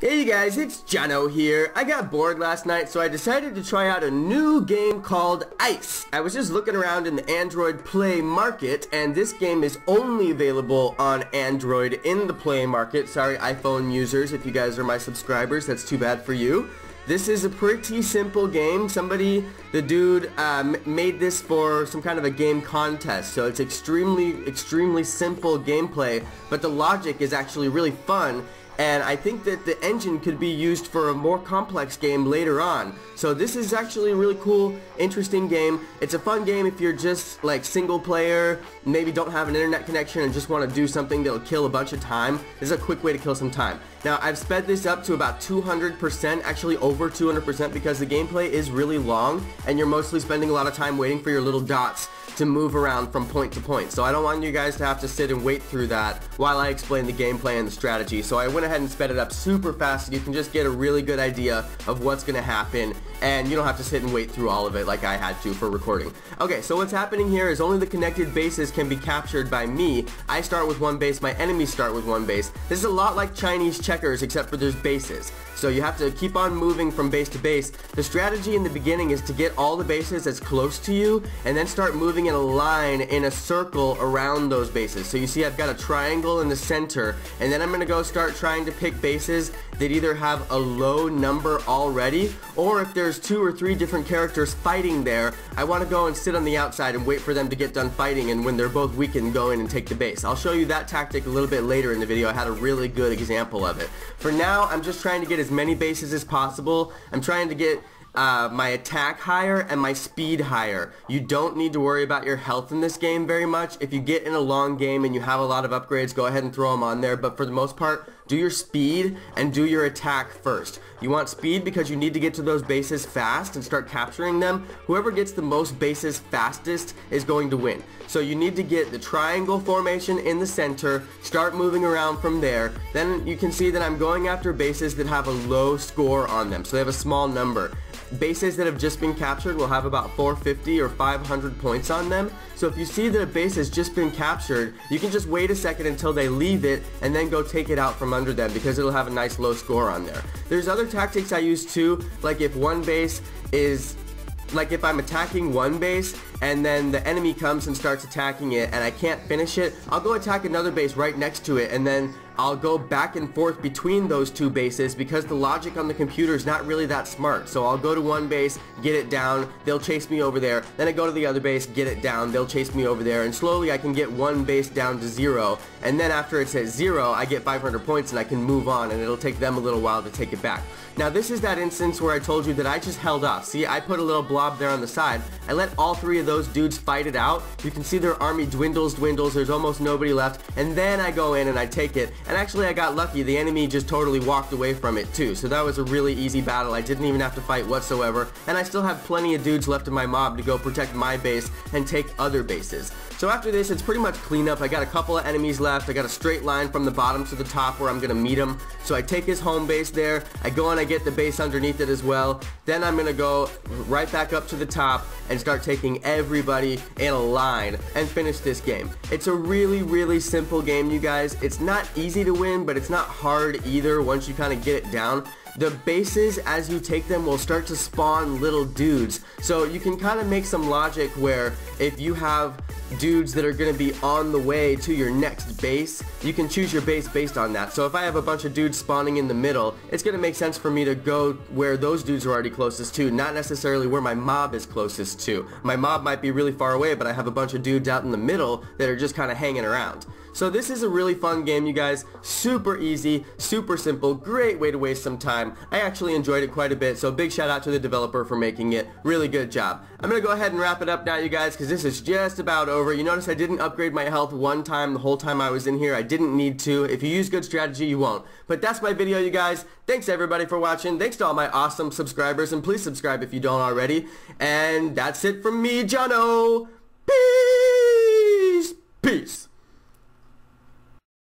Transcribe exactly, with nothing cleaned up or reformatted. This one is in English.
Hey guys, it's Jono here. I got bored last night, so I decided to try out a new game called Ice. I was just looking around in the Android Play Market, and this game is only available on Android in the Play Market. Sorry, iPhone users, if you guys are my subscribers, that's too bad for you. This is a pretty simple game. Somebody, the dude, um, made this for some kind of a game contest, so it's extremely, extremely simple gameplay, but the logic is actually really fun. And I think that the engine could be used for a more complex game later on. So this is actually a really cool, interesting game. It's a fun game if you're just like single player, maybe don't have an internet connection and just want to do something that'll kill a bunch of time. This is a quick way to kill some time. Now I've sped this up to about two hundred percent, actually over two hundred percent, because the gameplay is really long and you're mostly spending a lot of time waiting for your little dots to move around from point to point. So I don't want you guys to have to sit and wait through that while I explain the gameplay and the strategy. So I went ahead and sped it up super fast so you can just get a really good idea of what's gonna happen, and you don't have to sit and wait through all of it like I had to for recording. Okay, so what's happening here is only the connected bases can be captured by me. I start with one base, my enemies start with one base. This is a lot like Chinese checkers, except for there's bases. So you have to keep on moving from base to base. The strategy in the beginning is to get all the bases as close to you and then start moving in a line in a circle around those bases. So you see I've got a triangle in the center, and then I'm gonna go start trying to pick bases that either have a low number already, or if there's two or three different characters fighting there, I want to go and sit on the outside and wait for them to get done fighting, and when they're both weak, and go in and take the base. I'll show you that tactic a little bit later in the video. I had a really good example of it. For now, I'm just trying to get as many bases as possible. I'm trying to get Uh, my attack higher and my speed higher. You don't need to worry about your health in this game very much. If you get in a long game and you have a lot of upgrades, go ahead and throw them on there, but for the most part, do your speed and do your attack first. You want speed because you need to get to those bases fast and start capturing them. Whoever gets the most bases fastest is going to win. So you need to get the triangle formation in the center, start moving around from there. Then you can see that I'm going after bases that have a low score on them, so they have a small number. Bases that have just been captured will have about four fifty or five hundred points on them. So if you see that a base has just been captured, you can just wait a second until they leave it and then go take it out from under them, because it'll have a nice low score on there. There's other tactics I use too, like if one base is, like if I'm attacking one base and then the enemy comes and starts attacking it and I can't finish it, I'll go attack another base right next to it, and then I'll go back and forth between those two bases, because the logic on the computer is not really that smart. So I'll go to one base, get it down, they'll chase me over there, then I go to the other base, get it down, they'll chase me over there, and slowly I can get one base down to zero, and then after it's at zero, I get five hundred points and I can move on, and it'll take them a little while to take it back. Now this is that instance where I told you that I just held off. See, I put a little blob there on the side. I let all three of those dudes fight it out. You can see their army dwindles, dwindles, there's almost nobody left, and then I go in and I take it. And actually I got lucky, the enemy just totally walked away from it too, so that was a really easy battle. I didn't even have to fight whatsoever, and I still have plenty of dudes left in my mob to go protect my base and take other bases. So after this, it's pretty much cleanup. I got a couple of enemies left, I got a straight line from the bottom to the top where I'm gonna meet him. So I take his home base there, I go and I get the base underneath it as well, then I'm gonna go right back up to the top and start taking everybody in a line and finish this game. It's a really, really simple game, you guys. It's not easy to win, but it's not hard either once you kind of get it down. The bases, as you take them, will start to spawn little dudes, so you can kind of make some logic where if you have dudes that are going to be on the way to your next base, you can choose your base based on that. So if I have a bunch of dudes spawning in the middle, it's going to make sense for me to go where those dudes are already closest to, not necessarily where my mob is closest to. My mob might be really far away, but I have a bunch of dudes out in the middle that are just kind of hanging around. So this is a really fun game, you guys. Super easy, super simple, great way to waste some time. I actually enjoyed it quite a bit, so big shout out to the developer for making it. Really good job. I'm gonna go ahead and wrap it up now, you guys, because this is just about over. You notice I didn't upgrade my health one time the whole time I was in here. I didn't need to. If you use good strategy, you won't. But that's my video, you guys. Thanks everybody for watching. Thanks to all my awesome subscribers, and please subscribe if you don't already. And that's it from me, Jono. Peace!